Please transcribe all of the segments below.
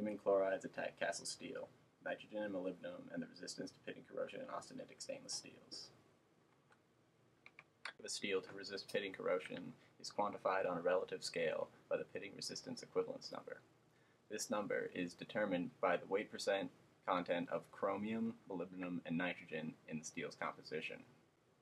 neodymium chlorides attack cast steel, nitrogen and molybdenum, and the resistance to pitting corrosion in austenitic stainless steels. The steel to resist pitting corrosion is quantified on a relative scale by the pitting resistance equivalence number. This number is determined by the weight percent content of chromium, molybdenum, and nitrogen in the steel's composition.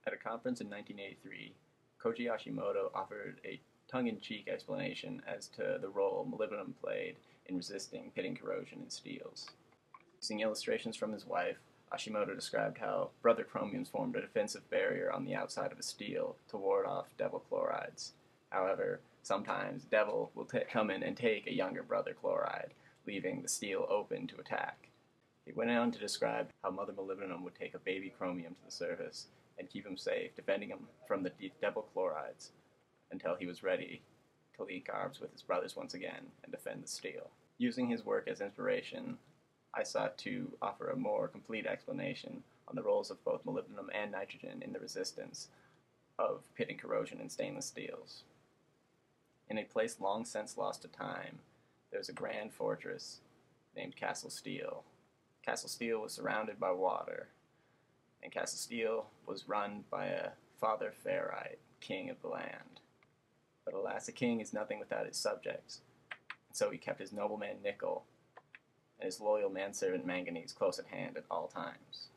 At a conference in 1983, Koji Hashimoto offered a tongue-in-cheek explanation as to the role molybdenum played in resisting pitting corrosion in steels. Using illustrations from his wife, Hashimoto described how brother chromiums formed a defensive barrier on the outside of a steel to ward off devil chlorides. However, sometimes devil will come in and take a younger brother chloride, leaving the steel open to attack. He went on to describe how mother molybdenum would take a baby chromium to the surface and keep him safe, defending him from the devil chlorides until he was ready to link arms with his brothers once again and defend the steel. Using his work as inspiration, I sought to offer a more complete explanation on the roles of both molybdenum and nitrogen in the resistance of pitting corrosion in stainless steels. In a place long since lost to time, there was a grand fortress named Castle Steel. Castle Steel was surrounded by water, and Castle Steel was run by a Father Fairite, king of the land. But alas, a king is nothing without his subjects, and so he kept his nobleman Nickel and his loyal manservant Manganese close at hand at all times.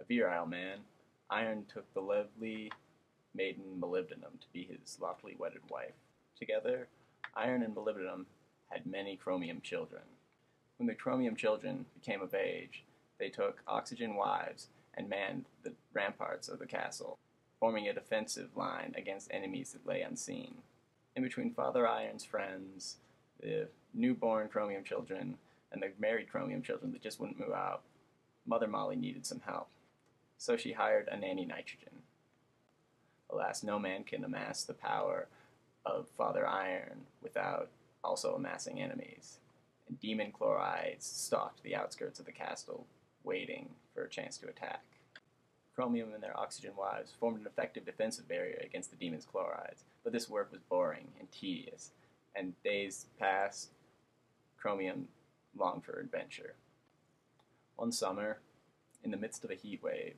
A virile man, Iron took the lovely maiden Molybdenum to be his lawfully wedded wife. Together, Iron and Molybdenum had many chromium children. When the chromium children became of age, they took oxygen wives and manned the ramparts of the castle, forming a defensive line against enemies that lay unseen. In between Father Iron's friends, the newborn chromium children, and the married chromium children that just wouldn't move out, Mother Molly needed some help. So she hired a nanny Nitrogen. Alas, no man can amass the power of Father Iron without also amassing enemies, and demon chlorides stalked the outskirts of the castle, waiting for a chance to attack. Chromium and their oxygen wives formed an effective defensive barrier against the demon's chlorides, but this work was boring and tedious, and days passed. Chromium longed for adventure. One summer, in the midst of a heat wave,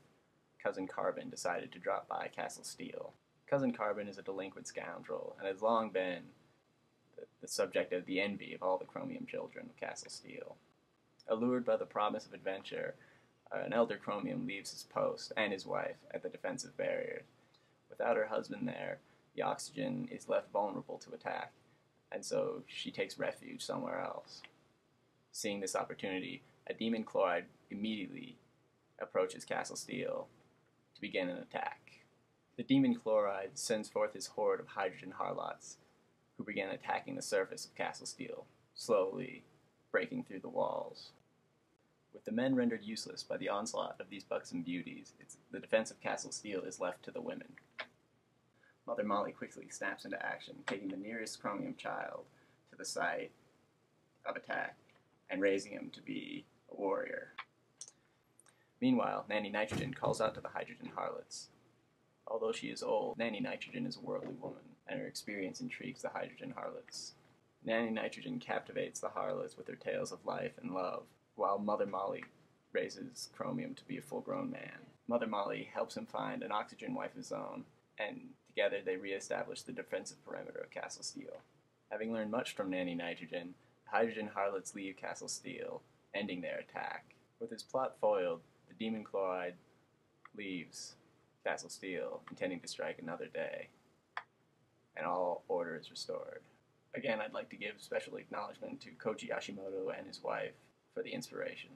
Cousin Carbon decided to drop by Castle Steel. Cousin Carbon is a delinquent scoundrel and has long been the subject of the envy of all the chromium children of Castle Steel. Allured by the promise of adventure, an elder chromium leaves his post and his wife at the defensive barrier. Without her husband there, the oxygen is left vulnerable to attack, and so she takes refuge somewhere else. Seeing this opportunity, a demon chloride immediately approaches Castle Steel to begin an attack. The demon chloride sends forth his horde of hydrogen harlots, who begin attacking the surface of Castle Steel, slowly breaking through the walls. With the men rendered useless by the onslaught of these buxom beauties, the defense of Castle Steel is left to the women. Mother Molly quickly snaps into action, taking the nearest chromium child to the site of attack and raising him to be a warrior. Meanwhile, Nanny Nitrogen calls out to the hydrogen harlots. Although she is old, Nanny Nitrogen is a worldly woman, and her experience intrigues the hydrogen harlots. Nanny Nitrogen captivates the harlots with her tales of life and love, while Mother Molly raises Chromium to be a full-grown man. Mother Molly helps him find an oxygen wife of his own, and together they re-establish the defensive perimeter of Castle Steel. Having learned much from Nanny Nitrogen, hydrogen harlots leave Castle Steel, ending their attack. With his plot foiled, the demon chloride leaves Castle Steel, intending to strike another day, and all order is restored. Again, I'd like to give special acknowledgement to Koji Hashimoto and his wife for the inspiration.